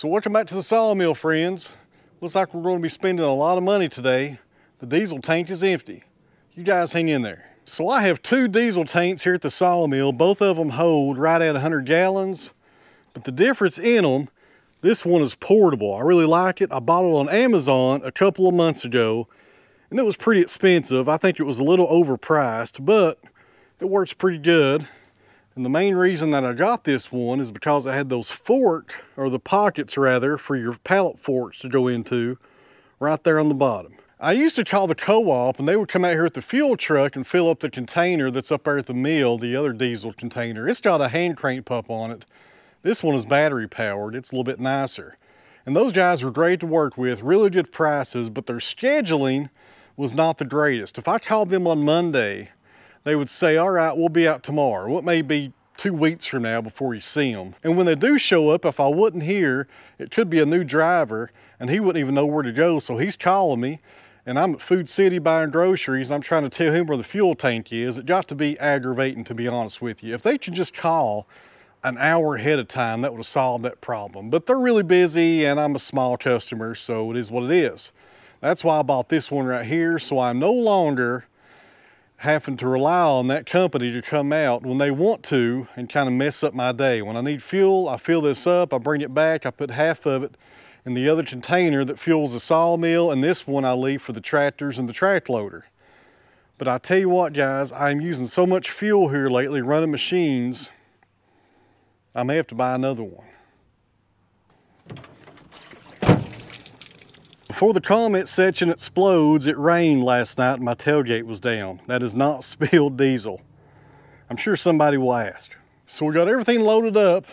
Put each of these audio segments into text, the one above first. So welcome back to the sawmill, friends. Looks like we're going to be spending a lot of money today. The diesel tank is empty. You guys hang in there. So I have two diesel tanks here at the sawmill. Both of them hold right at 100 gallons. But the difference in them, this one is portable. I really like it. I bought it on Amazon a couple of months ago, and it was pretty expensive. I think it was a little overpriced, but it works pretty good. And the main reason that I got this one is because I had those pockets for your pallet forks to go into right there on the bottom. I used to call the co-op, and they would come out here at the fuel truck and fill up the container that's up there at the mill, the other diesel container. It's got a hand crank pump on it. This one is battery powered. It's a little bit nicer. And those guys were great to work with, really good prices, but their scheduling was not the greatest. If I called them on Monday, they would say, all right, we'll be out tomorrow. It may be 2 weeks from now before you see them. And when they do show up, if I wasn't here, it could be a new driver and he wouldn't even know where to go. So he's calling me and I'm at Food City buying groceries and I'm trying to tell him where the fuel tank is. It got to be aggravating, to be honest with you. If they could just call an hour ahead of time, that would have solved that problem. But they're really busy and I'm a small customer, so it is what it is. That's why I bought this one right here, so I'm no longer having to rely on that company to come out when they want to and kind of mess up my day. When I need fuel, I fill this up, I bring it back, I put half of it in the other container that fuels the sawmill, and this one I leave for the tractors and the track loader. But I tell you what, guys, I'm using so much fuel here lately running machines, I may have to buy another one. Before the comment section explodes, it rained last night and my tailgate was down. That is not spilled diesel. I'm sure somebody will ask. So we got everything loaded up.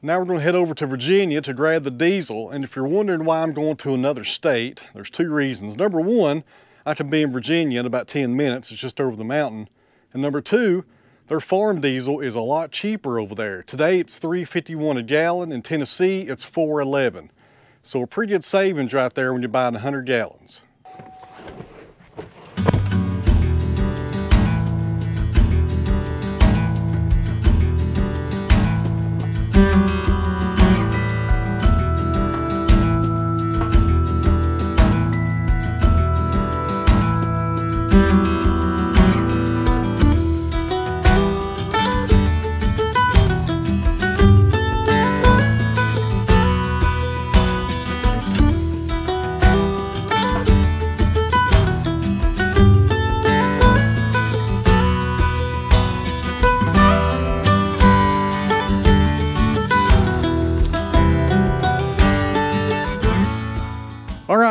Now we're going to head over to Virginia to grab the diesel. And if you're wondering why I'm going to another state, there's two reasons. Number one, I can be in Virginia in about 10 minutes. It's just over the mountain. And number two, their farm diesel is a lot cheaper over there. Today it's $3.51 a gallon. In Tennessee, it's $4.11. So a pretty good savings right there when you're buying 100 gallons.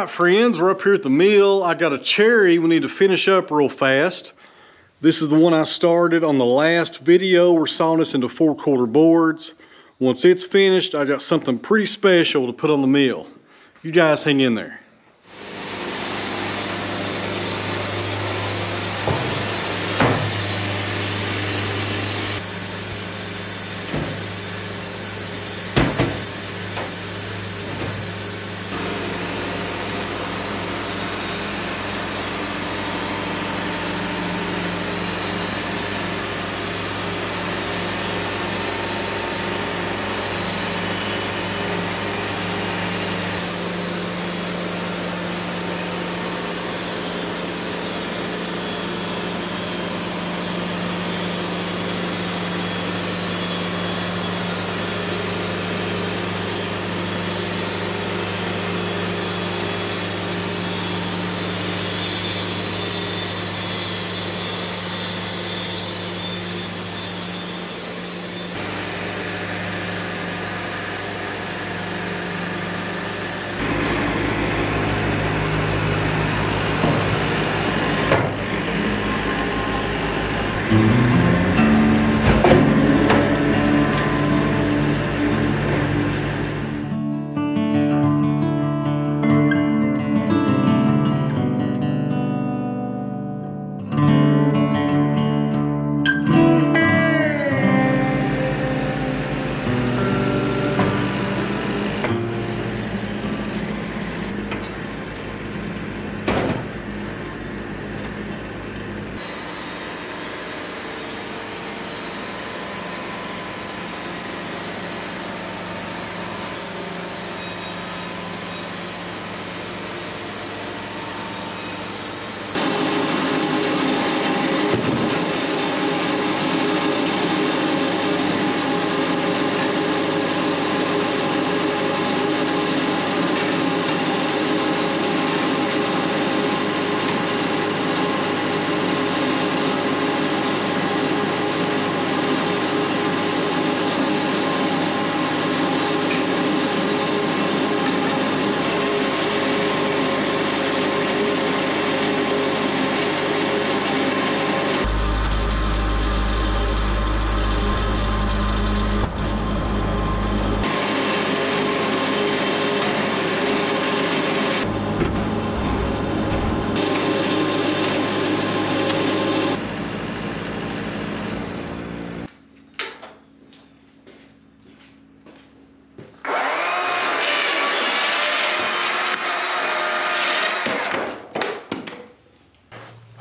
Friends, we're up here at the mill. I got a cherry we need to finish up real fast. This is the one I started on the last video. We're sawing this into 4/4 boards. Once it's finished, I got something pretty special to put on the mill. You guys hang in there.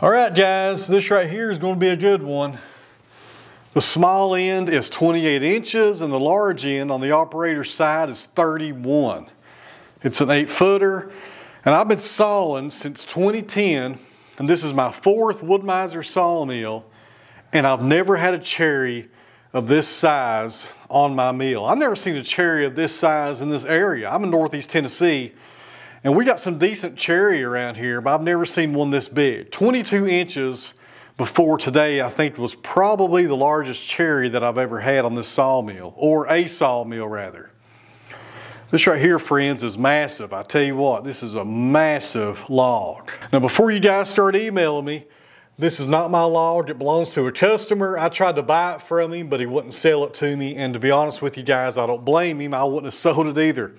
All right, guys, this right here is going to be a good one. The small end is 28 inches and the large end on the operator's side is 31. It's an 8-footer, and I've been sawing since 2010, and this is my 4th Wood-Mizer sawmill, and I've never had a cherry of this size on my mill. I've never seen a cherry of this size in this area. I'm in Northeast Tennessee, and we got some decent cherry around here, but I've never seen one this big. 22 inches before today, I think, was probably the largest cherry that I've ever had on this sawmill, or a sawmill rather. This right here, friends, is massive. I tell you what, this is a massive log. Now, before you guys start emailing me, this is not my log, it belongs to a customer. I tried to buy it from him, but he wouldn't sell it to me. And to be honest with you guys, I don't blame him. I wouldn't have sold it either.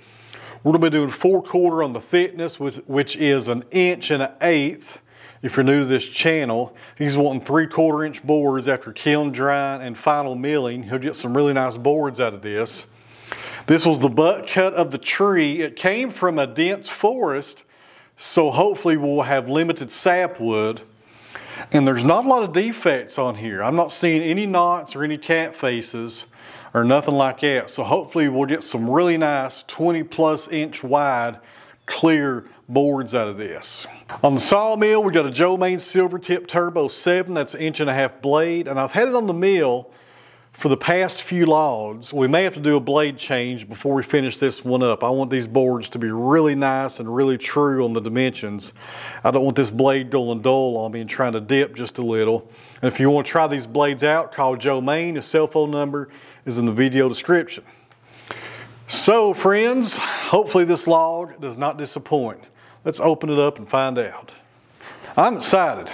We're gonna be doing 4/4 on the thickness, which is 1 1/8 inches. If you're new to this channel, he's wanting 3/4 inch boards after kiln drying and final milling. He'll get some really nice boards out of this. This was the butt cut of the tree. It came from a dense forest, so hopefully we'll have limited sapwood. And there's not a lot of defects on here. I'm not seeing any knots or any cat faces or nothing like that. So hopefully we'll get some really nice 20+ inch wide clear boards out of this. On the sawmill, we got a Joe Main Silvertip Turbo 7. That's an 1.5 inch blade. And I've had it on the mill for the past few logs. We may have to do a blade change before we finish this one up. I want these boards to be really nice and really true on the dimensions. I don't want this blade going dull on me and trying to dip just a little. And if you want to try these blades out, call Joe Main. His cell phone number is in the video description. So, friends, hopefully this log does not disappoint. Let's open it up and find out. I'm excited.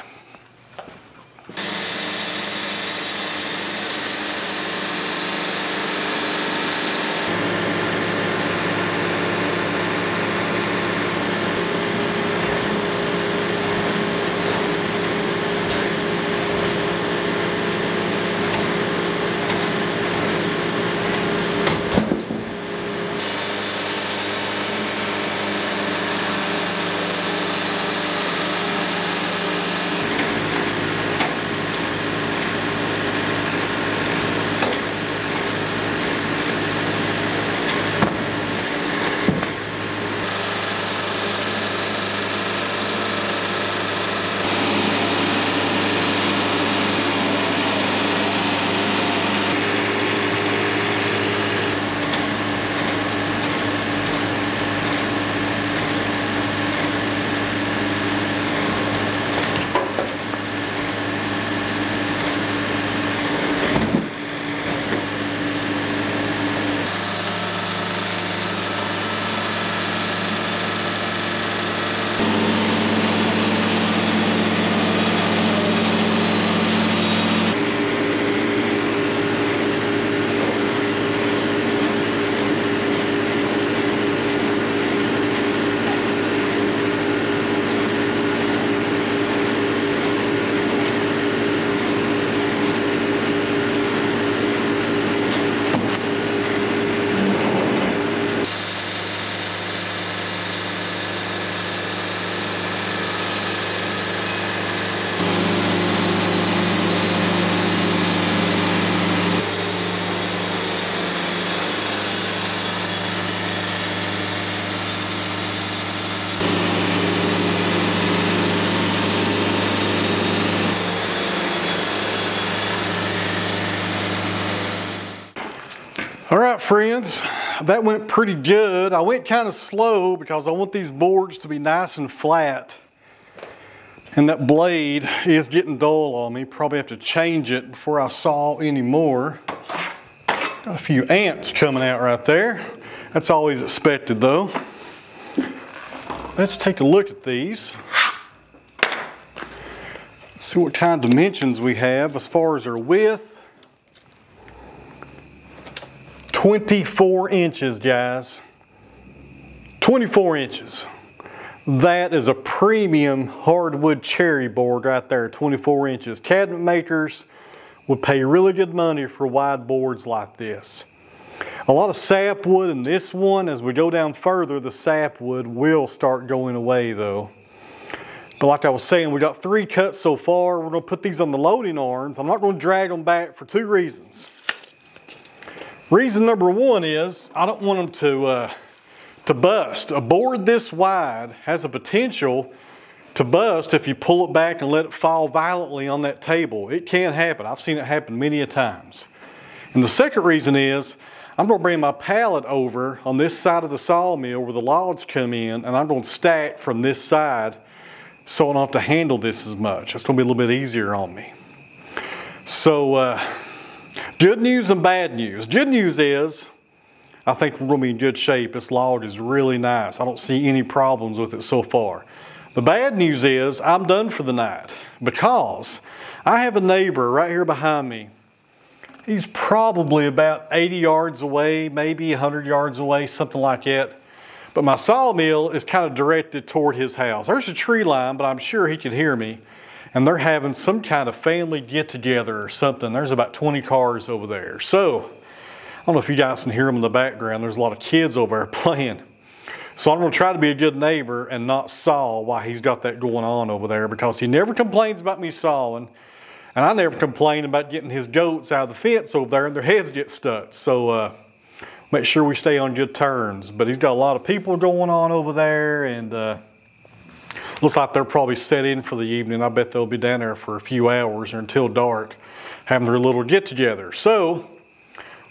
All right, friends, that went pretty good. I went kind of slow because I want these boards to be nice and flat. And that blade is getting dull on me. Probably have to change it before I saw any more. Got a few ants coming out right there. That's always expected though. Let's take a look at these. See what kind of dimensions we have as far as their width. 24 inches, guys. 24 inches. That is a premium hardwood cherry board right there, 24 inches. Cabinet makers would pay really good money for wide boards like this. A lot of sapwood in this one. As we go down further, the sapwood will start going away though. But like I was saying, we got 3 cuts so far. We're gonna put these on the loading arms. I'm not gonna drag them back for 2 reasons. Reason number 1 is I don't want them to bust. A board this wide has a potential to bust if you pull it back and let it fall violently on that table. It can happen. I've seen it happen many a times. And the second reason is I'm gonna bring my pallet over on this side of the sawmill where the logs come in, and I'm gonna stack from this side so I don't have to handle this as much. It's gonna be a little bit easier on me. So good news and bad news. Good news is I think we're gonna be in good shape. This log is really nice. I don't see any problems with it so far. The bad news is I'm done for the night because I have a neighbor right here behind me. He's probably about 80 yards away, maybe 100 yards away, something like that. But my sawmill is kind of directed toward his house. There's a tree line, but I'm sure he can hear me. And they're having some kind of family get-together or something. There's about 20 cars over there. So, I don't know if you guys can hear them in the background. There's a lot of kids over there playing. So I'm gonna try to be a good neighbor and not saw while he's got that going on over there, because he never complains about me sawing. And I never complain about getting his goats out of the fence over there and their heads get stuck. So make sure we stay on good terms. But he's got a lot of people going on over there, and looks like they're probably set in for the evening. I bet they'll be down there for a few hours or until dark having their little get together. So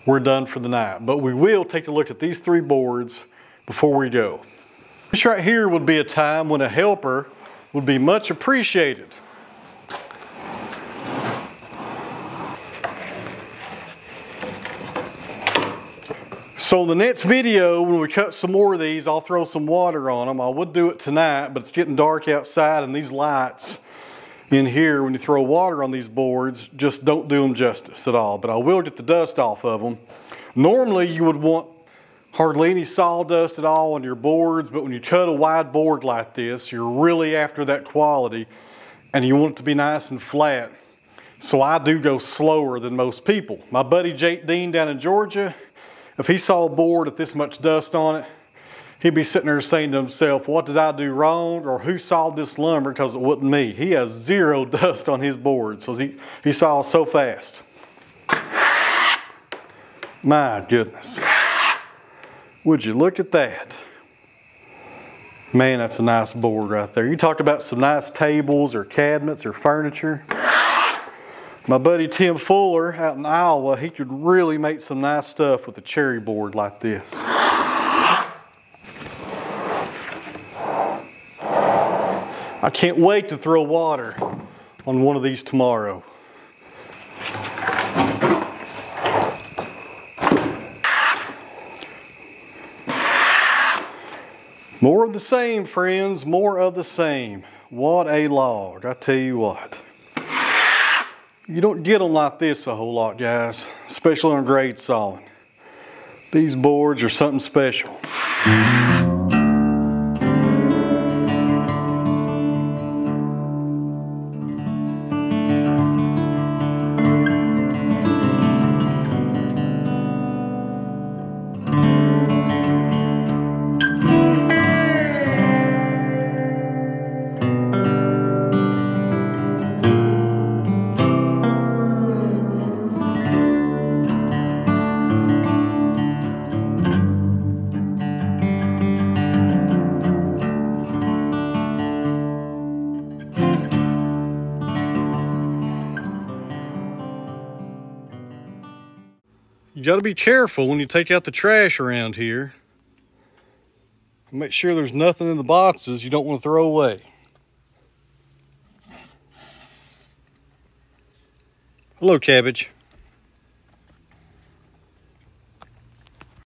we're done for the night. But we will take a look at these 3 boards before we go. This right here would be a time when a helper would be much appreciated. So in the next video, when we cut some more of these, I'll throw some water on them. I would do it tonight, but it's getting dark outside, and these lights in here, when you throw water on these boards, just don't do them justice at all. But I will get the dust off of them. Normally, you would want hardly any sawdust at all on your boards, but when you cut a wide board like this, you're really after that quality, and you want it to be nice and flat. So I do go slower than most people. My buddy Jake Dean down in Georgia, if he saw a board with this much dust on it, he'd be sitting there saying to himself, what did I do wrong, or who sawed this lumber, because it wasn't me. He has 0 dust on his board, so he saws so fast. My goodness. Would you look at that? Man, that's a nice board right there. You talk about some nice tables or cabinets or furniture. My buddy Tim Fuller out in Iowa, he could really make some nice stuff with a cherry board like this. I can't wait to throw water on one of these tomorrow. More of the same, friends, more of the same. What a log, I tell you what. You don't get them like this a whole lot, guys, especially on grade sawing. These boards are something special. You gotta be careful when you take out the trash around here. Make sure there's nothing in the boxes you don't want to throw away. Hello, cabbage.